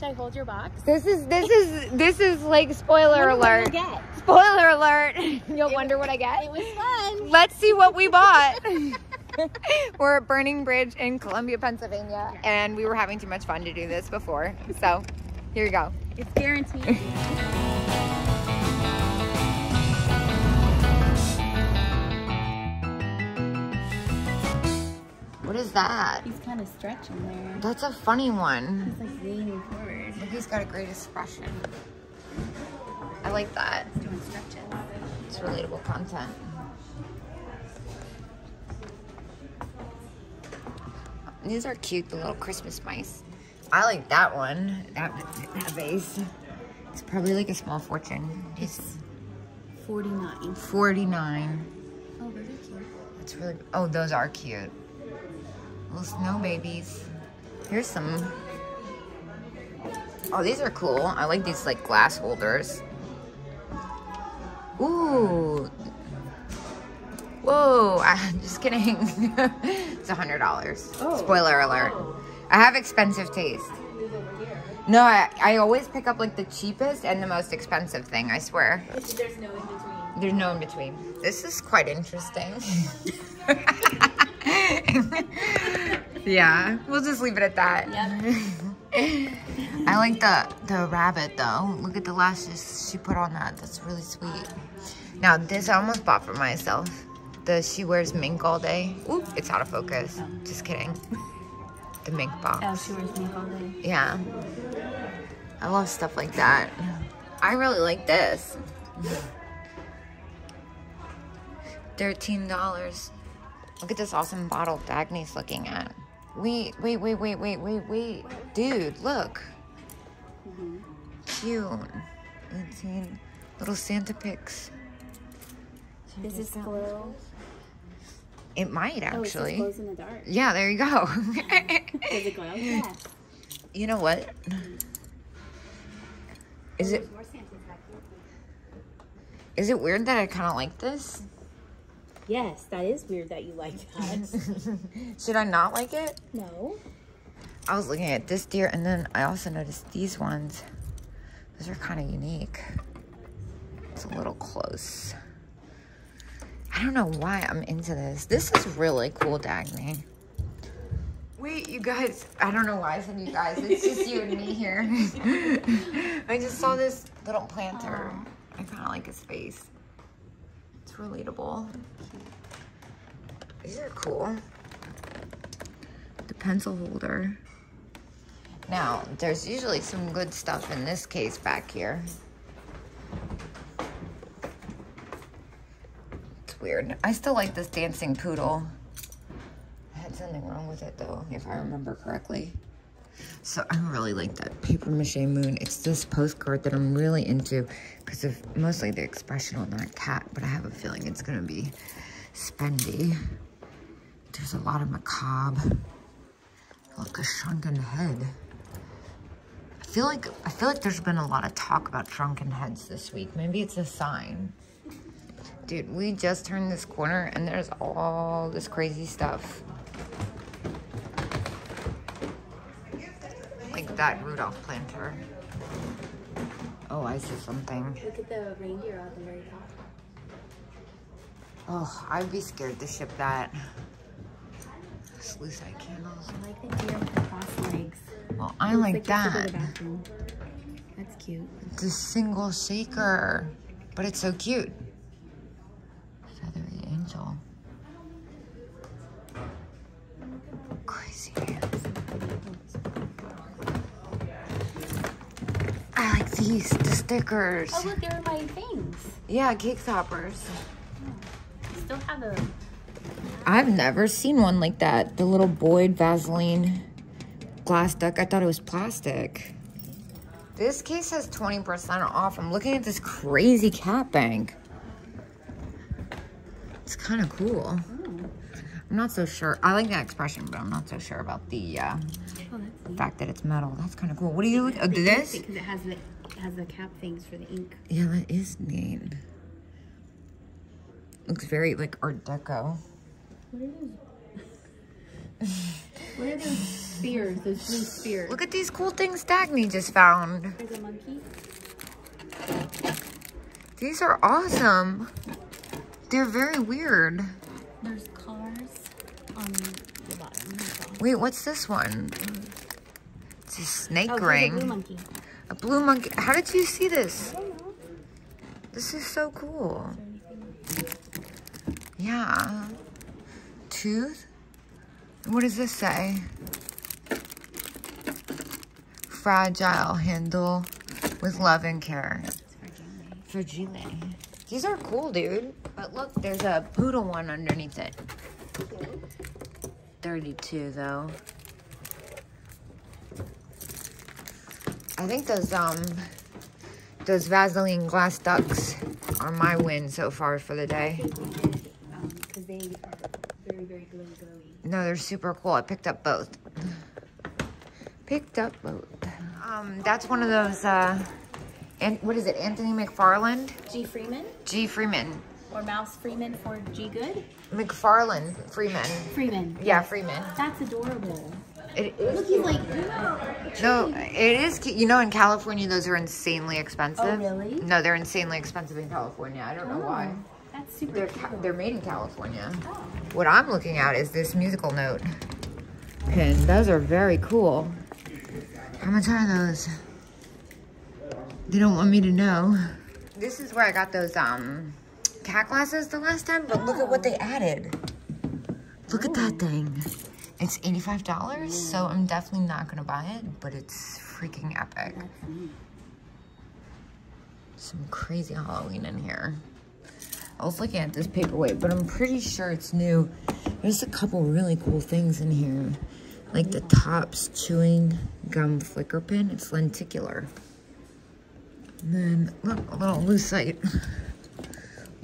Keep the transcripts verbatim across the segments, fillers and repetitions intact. should I hold your box? This is this is this is like spoiler alert. Spoiler alert. You'll it wonder was, what I get. It was fun. Let's see what we bought. We're at Burning Bridge in Columbia, Pennsylvania, and we were having too much fun to do this before. So here you go. It's guaranteed. What is that? He's kind of stretching there. That's a funny one. He's like leaning forward. He's got a great expression. I like that. He's doing stretches. It's relatable content. These are cute, the little Christmas mice. I like that one. That, that vase. It's probably like a small fortune. It's forty-nine. forty-nine. Oh, those are cute. That's really, oh, those are cute. Little snow babies. Here's some. Oh, these are cool. I like these like glass holders. Ooh. Whoa. I'm just kidding. It's a hundred dollars. Oh. Spoiler alert. Oh. I have expensive taste. No, I, I always pick up like the cheapest and the most expensive thing, I swear. There's no in between. There's no in between. This is quite interesting. Yeah, we'll just leave it at that. Yep. I like the the rabbit though. Look at the lashes she put on that. That's really sweet. Now this I almost bought for myself. The she wears mink all day. Oop, it's out of focus. Just kidding. The mink box. Oh, she wears mink all day. Yeah. I love stuff like that. I really like this. Thirteen dollars. Look at this awesome bottle Dagny's looking at. Wait, wait, wait, wait, wait, wait, wait. Dude, look. Mm-hmm. Cute. eighteen. Little Santa pics. Does this glow? It might, actually. Oh, it glows in the dark. Yeah, there you go. Does it glow? Yes. You know what? Is it, is it weird that I kind of like this? Yes, that is weird that you like that. Should I not like it? No. I was looking at this deer, and then I also noticed these ones. Those are kind of unique. It's a little close. I don't know why I'm into this. This is really cool, Dagny. Wait, you guys. I don't know why I said you guys. It's just you and me here. I just saw this little planter. Aww. I kind of like his face. It's relatable. These are cool. The pencil holder. Now, there's usually some good stuff in this case back here. It's weird. I still like this dancing poodle. I had something wrong with it though, if I remember correctly. So I really like that paper mache moon. It's this postcard that I'm really into because of mostly the expression on that cat, but I have a feeling it's going to be spendy. There's a lot of macabre. Look, a shrunken head. I feel like I feel like there's been a lot of talk about shrunken heads this week. Maybe it's a sign. Dude, we just turned this corner and there's all this crazy stuff. That Rudolph planter. Oh, I see something. Look at the reindeer on the very top. Oh, I'd be scared to ship that. Sluice eye candles. I like the deer with the cross legs. Well, I like, like that. That's cute. It's a single shaker, but it's so cute. Feathery angel. Crazy hands. I like these, the stickers. Oh, look, they're my things. Yeah, cake toppers. I still have them. I've never seen one like that. The little Boyd Vaseline glass duck. I thought it was plastic. This case has twenty percent off. I'm looking at this crazy cat bank. It's kind of cool. Mm. I'm not so sure. I like that expression, but I'm not so sure about the... Uh, oh, the fact that it's metal. That's kind of cool. What do you do? Oh, this? Because it has the, it has the cap things for the ink. Yeah, that is neat. Looks very like Art Deco. What are those? What are those spears, those blue spears? Look at these cool things Dagny just found. There's a monkey. These are awesome. They're very weird. There's cars on the bottom. Wait, what's this one? It's a snake oh, ring. A blue monkey. A blue monkey. How did you see this? I don't know. This is so cool. Is yeah. Tooth? What does this say? Fragile handle with love and care. Fragile. These are cool, dude. But look, there's a poodle one underneath it. thirty-two, though. I think those um those Vaseline glass ducks are my win so far for the day. Because they are very, very glowy, glowy. No, they're super cool. I picked up both. Picked up both. Um, that's one of those. Uh, and what is it? Anthony McFarland? G. Freeman. G. Freeman. Or Mouse Freeman for G. Good? McFarland Freeman. Freeman. Yeah, Freeman. That's adorable. It is cute. Like, no, it is cute. You know, in California, those are insanely expensive. Oh, really? No, they're insanely expensive in California. I don't oh, know why. That's super they're, cute. They're made in California. Oh. What I'm looking at is this musical note pin. Those are very cool. How much are those? They don't want me to know. This is where I got those, um... cat glasses the last time, but oh. look at what they added. Look Ooh. At that thing. It's eighty-five dollars, mm. so I'm definitely not gonna buy it, but it's freaking epic. Some crazy Halloween in here. I was looking at this paperweight, but I'm pretty sure it's new. There's a couple really cool things in here. Like the Topps chewing gum flicker pin, it's lenticular. And then, look, a little lucite.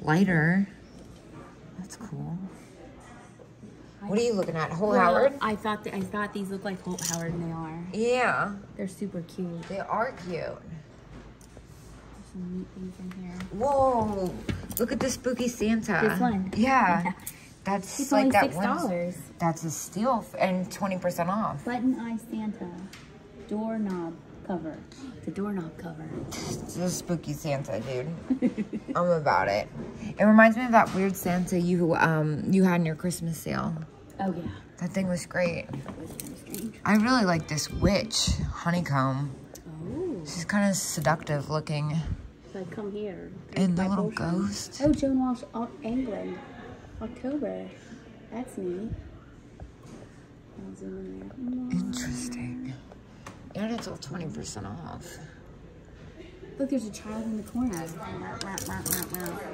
Lighter. That's cool. What are you looking at? Holt well, Howard? I thought that, I thought these looked like Holt Howard, and they are. Yeah. They're super cute. They are cute. There's some neat things in here. Whoa. Look at this spooky Santa. This one. Yeah. yeah. That's it's like only that one. That's a steal and twenty percent off. Button eye Santa. Doorknob cover. The doorknob cover. It's a spooky Santa, dude. I'm about it. It reminds me of that weird Santa you um you had in your Christmas sale. Oh yeah. That thing was great. I really like this witch honeycomb. Oh. She's kind of seductive looking. Like come here. And the little ocean. Ghost. Oh, Joan Walsh, England, October. That's me. I'll zoom in there. Interesting. And it's all twenty percent off. Look, there's a child in the corner.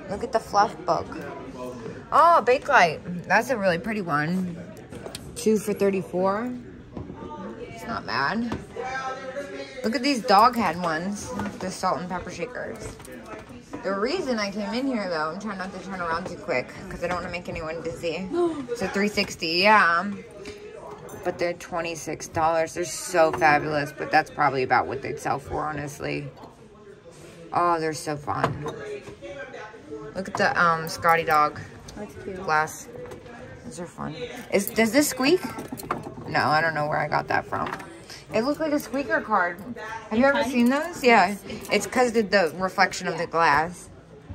Look at the fluff book. Oh, Bakelite. That's a really pretty one. two for thirty-four. It's not bad. Look at these dog head ones. The salt and pepper shakers. The reason I came in here, though, I'm trying not to turn around too quick because I don't want to make anyone dizzy. It's a three sixty, yeah. But they're twenty-six dollars. They're so fabulous, but that's probably about what they'd sell for, honestly. Oh, they're so fun. Look at the um, Scotty dog. That's cute. Glass. These are fun. Is, does this squeak? No, I don't know where I got that from. It looked like a squeaker card. Have you ever seen those? Yeah. It's because of the reflection of the glass.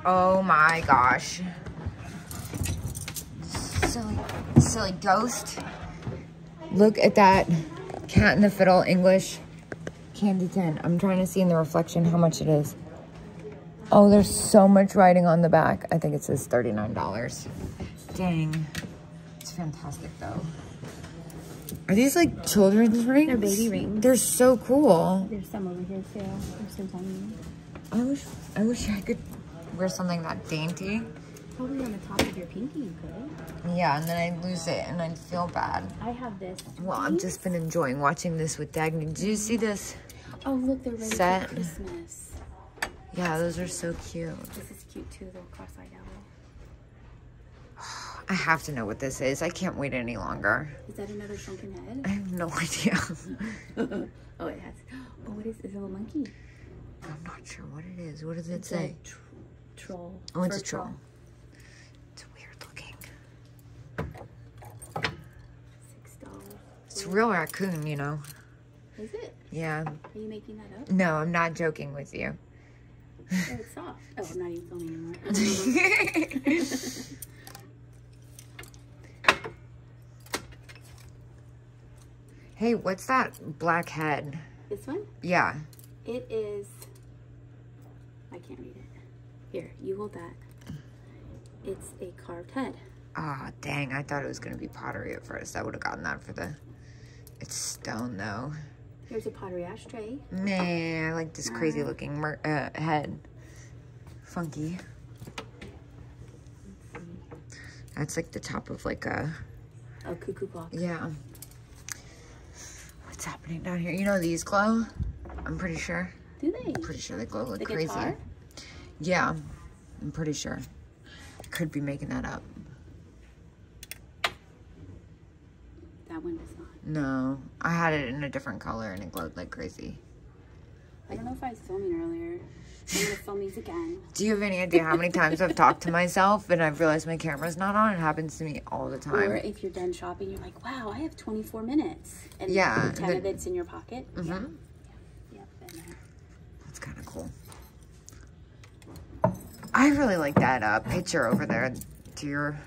Oh, my gosh. Silly, silly ghost. Look at that cat in the fiddle English candy tin. I'm trying to see in the reflection how much it is. Oh, there's so much writing on the back. I think it says thirty-nine dollars. Dang. It's fantastic, though. Are these like children's rings? They're baby rings. They're so cool. There's some over here, too. There's some tiny. I wish, I wish I could wear something that dainty. Probably on the top of your pinky, you could. Yeah, and then I'd lose it, and I'd feel bad. I have this. Well, I've just been enjoying watching this with Dagny. Did you see this? Oh, look, they're ready set. For Christmas. Yeah, those are so cute. This is cute, too, the cross-eyed owl. I have to know what this is. I can't wait any longer. Is that another shrunken head? I have no idea. Oh, it has. Oh, what is it? Is it a monkey? I'm not sure what it is. What does it it's say? Tr troll. Oh, it's a troll. troll. It's weird looking. six dollars. real raccoon, you know. Is it? Yeah. Are you making that up? No, I'm not joking with you. Oh, it's soft. Oh, I'm not even filming anymore. Hey, what's that black head? This one? Yeah. It is... I can't read it. Here, you hold that. It's a carved head. Ah, oh, dang. I thought it was going to be pottery at first. I would have gotten that for the... It's stone, though. Here's a pottery ashtray. Man, I like this crazy looking mer uh, head. Funky. That's like the top of like a... A cuckoo clock. Yeah. What's happening down here? You know these glow? I'm pretty sure. Do they? I'm pretty sure they glow like the crazy. Guitar? Yeah. I'm pretty sure. I could be making that up. That one does not. No, I had it in a different color and it glowed like crazy. I don't know if I was filming earlier. I'm gonna film these again. Do you have any idea how many times I've talked to myself and I've realized my camera's not on? It happens to me all the time. Or if you're done shopping, you're like, wow, I have twenty-four minutes. And yeah, ten the, of it's in your pocket. Mm-hmm. Yeah. Yeah. Yeah, in there. That's kind of cool. I really like that uh, picture over there to your,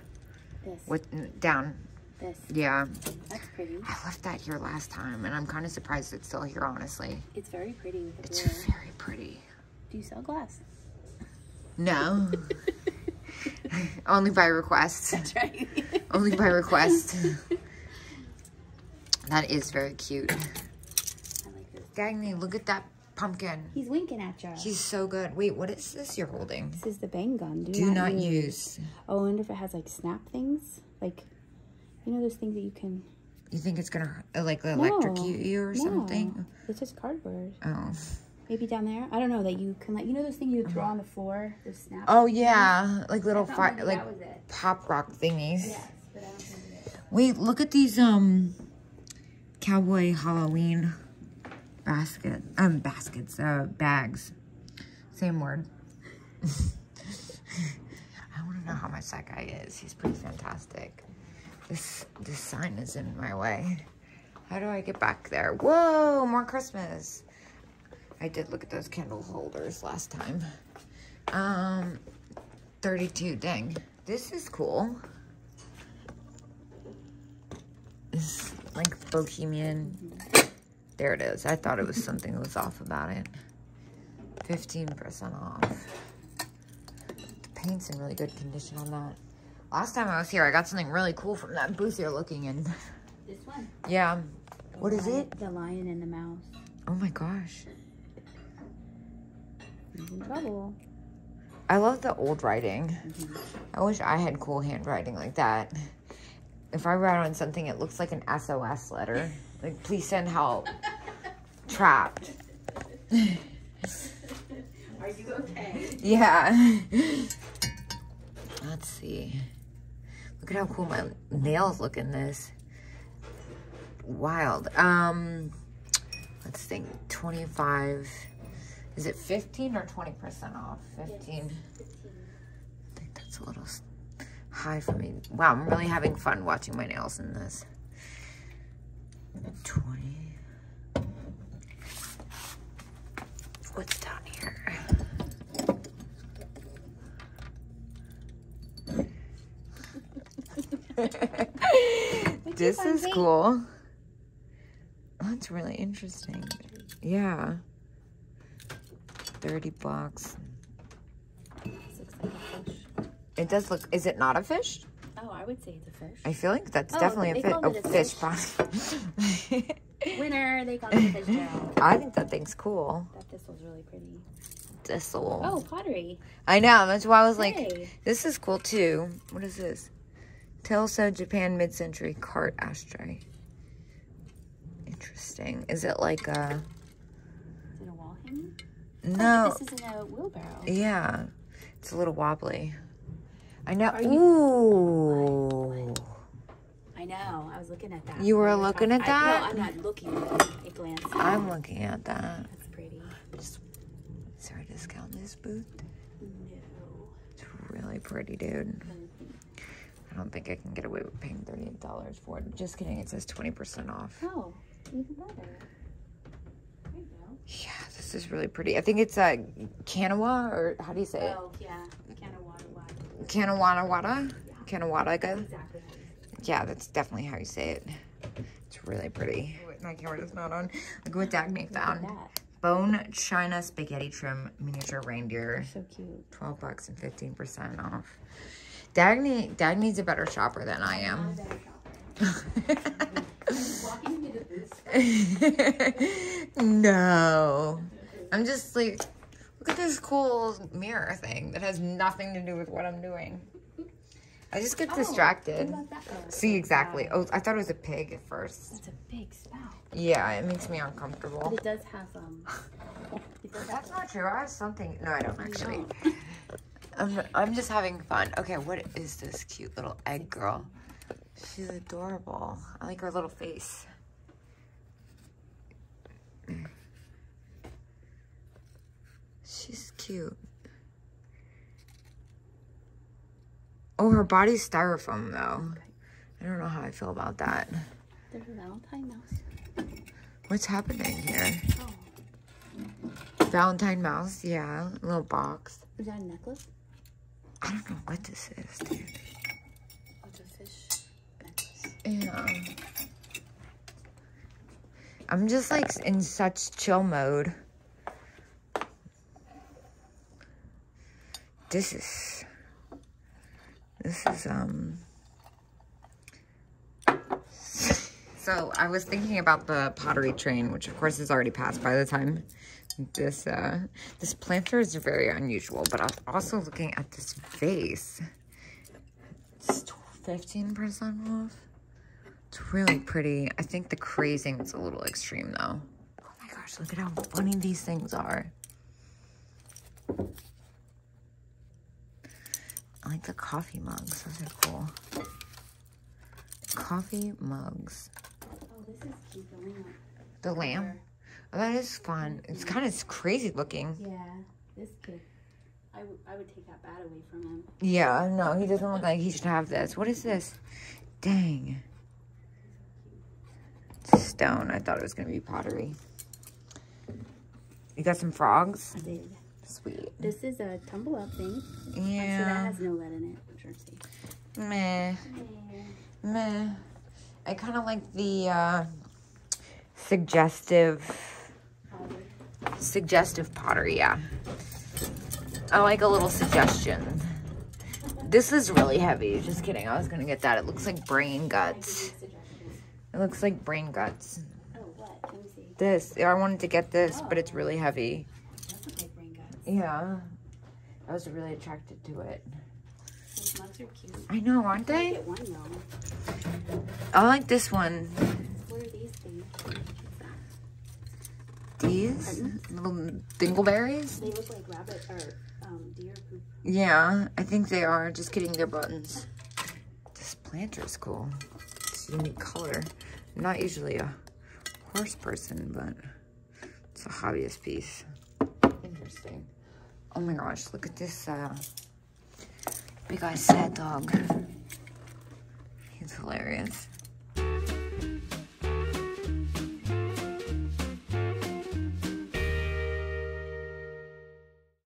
this. With, down. This. Yeah. That's pretty. I left that here last time, and I'm kind of surprised it's still here, honestly. It's very pretty. With the it's blue. Very pretty. Do you sell glass? No. Only by request. That's right. Only by request. That is very cute. I like this. Dagny, look at that pumpkin. He's winking at you. He's so good. Wait, what is this you're holding? This is the bang gun. Do, Do not, not use. use. Oh, I wonder if it has, like, snap things? Like... You know those things that you can... You think it's going to, like, electrocute no, you or no. something? It's just cardboard. Oh. Maybe down there? I don't know. That you can, like... You know those things you draw on the floor? Those snap... Oh, yeah. Things? Like little... Fire, like pop rock thingies. Yes, but I don't think it is. Wait, look at these, um... Cowboy Halloween basket... Um, baskets. Uh, bags. Same word. I want to know how much that guy is. He's pretty fantastic. This, this sign is in my way. How do I get back there? Whoa, more Christmas. I did look at those candle holders last time. Um, thirty-two, dang. This is cool. This is like bohemian. There it is. I thought it was something that was off about it. fifteen percent off. The paint's in really good condition on that. Last time I was here, I got something really cool from that booth you're looking in. This one? Yeah. The what lion, is it? The lion and the mouse. Oh my gosh. He's in trouble. I love the old writing. Mm-hmm. I wish I had cool handwriting like that. If I write on something, it looks like an S O S letter. Like, please send help. Trapped. Are you okay? Yeah. Let's see. Look at how cool my nails look in this. Wild. Um, let's think. twenty-five. Is it fifteen or twenty percent off? fifteen. I think that's a little high for me. Wow, I'm really having fun watching my nails in this. twenty. What's down here? This is cool. That's really interesting. Yeah. thirty bucks. It does look, is it not a fish? Oh, I would say it's a fish. I feel like that's oh, definitely a, fi a, a fish. fish. Winner, they call it a fish now. I think that thing's cool. That thistle's really pretty. Thistle. Oh, pottery. I know, that's why I was hey. like, this is cool too. What is this? Telso Japan mid-century cart ashtray. Interesting. Is it like a... Is it a wall hanging? No. Oh, this isn't a wheelbarrow. Yeah. It's a little wobbly. I know. You... Ooh. What? What? I know. I was looking at that. You were looking at that? I, no, I'm not looking at that. I glanced at I'm that. looking at that. That's pretty. Just... Is there a discount in this booth? No. It's really pretty, dude. I don't think I can get away with paying thirty-eight dollars for it. Just kidding, it says twenty percent off. Oh, even better. There you go. Yeah, this is really pretty. I think it's uh, Kanawada, or how do you say it? Oh, yeah, Kanawada. Kanawada? Yeah. Kanawada? Exactly. Yeah, that's definitely how you say it. It's really pretty. My camera's not on. Look what Dagny found. Bone China Spaghetti Trim Miniature Reindeer. So cute. twelve bucks and fifteen percent off. Dagny, Dagny's a better shopper than I am. No. I'm just like, look at this cool mirror thing that has nothing to do with what I'm doing. I just get distracted. Oh, see, exactly. Oh, I thought it was a pig at first. It's a big spout. Yeah, it makes me uncomfortable. But it does have, um... It does That's have not true. I have something... No, I don't, actually. Don't. I'm, I'm just having fun. Okay, what is this cute little egg girl? She's adorable. I like her little face. She's cute. Oh, her body's styrofoam, though. Okay. I don't know how I feel about that. There's a Valentine mouse. What's happening here? Oh. Valentine mouse, yeah. A little box. Is that a necklace? I don't know what this is, dude. Oh, it's a fish necklace. Yeah. I'm just, like, in such chill mode. This is... This is, um, so I was thinking about the pottery train, which of course is already passed by the time. This, uh, this planter is very unusual, but I'm also looking at this vase. It's fifteen percent off. It's really pretty. I think the crazing is a little extreme though. Oh my gosh, look at how funny these things are. I like the coffee mugs. Those are cool. Coffee mugs. Oh, this is cute. The lamp. The lamp? Oh, that is fun. It's kind of crazy looking. Yeah, this could. I, w I would take that bat away from him. Yeah, no, he doesn't look like he should have this. What is this? Dang. Stone. I thought it was going to be pottery. You got some frogs? I did. Sweet. This is a tumble up thing. Yeah. So that has no lead in it. Sure. Meh. Meh. Meh. I kind of like the uh, suggestive, pottery. suggestive pottery. Yeah. I like a little suggestion. This is really heavy. Just kidding. I was gonna get that. It looks like brain guts. It looks like brain guts. Oh, what? Let me see. This. I wanted to get this, oh. But it's really heavy. Yeah, I was really attracted to it. Those mugs are cute. I know, aren't they? I get one, though. I like this one. What are these things? These? Little dingleberries? They look like rabbit or um, deer poop. Yeah, I think they are. Just kidding, they're buttons. This planter is cool. It's a unique color. I'm not usually a horse person, but it's a hobbyist piece. Interesting. Oh my gosh, look at this uh, big-eyed sad dog. He's hilarious.